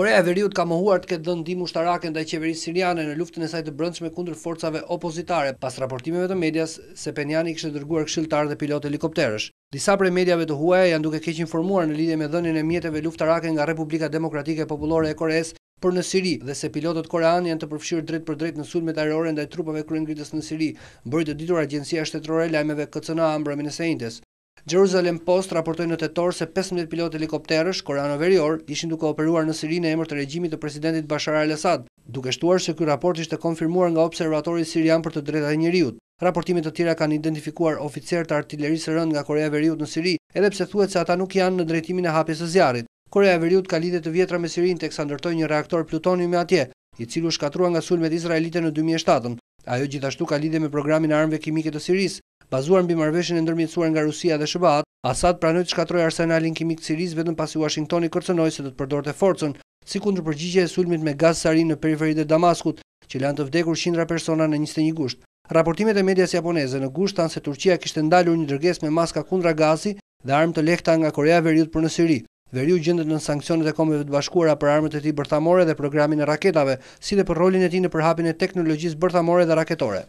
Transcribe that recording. Korea e Veriut ka mohuar të ketë dhënë ndihmë ushtarake ndaj qeverisë siriane në luftën e saj të brendshme kundër forcave opozitare, pas raportimeve të medias se Penjani kishte dërguar këshilltarë dhe pilotë helikopterësh. Disa prej mediave të huaja janë duke keq informuar në lidhje me dhënien e mjeteve luftarake nga Republika Demokratike Popullore e Koreas për në Siri dhe se pilotët korean janë të përfshirë drejt për drejt në sulmet ajrore ndaj trupave kryengritës në Siri, bëri të ditur Agjencia Shtetërore e Lajmeve KCNA mbrëmjen e së njëjtës. Jerusalem Post raportoi në tetor se 15 pilotë helikopterësh koreano-verior ishin duke operuar në Siri në emër të regjimit të presidentit Bashar al-Assad, duke shtuar se ky raport ishte konfirmuar nga Observatori Sirian për të Drejtat Njeriut. Raportimet të tjera kanë identifikuar oficerë të artillerisë së rëndë nga Korea e Veriut në Siri, edhe pse thuhet se ata nuk janë në drejtimin e hapjes së zjarrit. Korea e Veriut ka lidhje të vjetra me Sirinë teksa ndërtoi një reaktor plutoniumi atje, I cili u shkatrua nga sulmet izraelite në 2007. Ajo gjithashtu ka lidhje me programin e armëve kimike të Sirisë, bazuar mbi marrëveshjen e ndërmjetësuar nga Rusia dhe SHBA. Assad pranoi të shkatrojë arsenalin kimik të Sirisë vetëm pasi Washingtoni kërcënoi se do të përdorte forcën si kundërpërgjigje e sulmit me gaz sarin në periferitë e Damaskut, që lanë të vdekur qindra persona në 21 gusht. Raportimet e medias japoneze në gusht thanë se Turqia kishte ndalur një dërgesë me maska kundra gazi dhe armë të lehta nga Korea e Veriut për në Siri. Veriu gjendet në sanksionet e Kombeve të Bashkuara për armët e tij bërthamore dhe programin e raketave, si dhe për rolin e tij në përhapjen e teknologjisë bërthamore dhe raketore.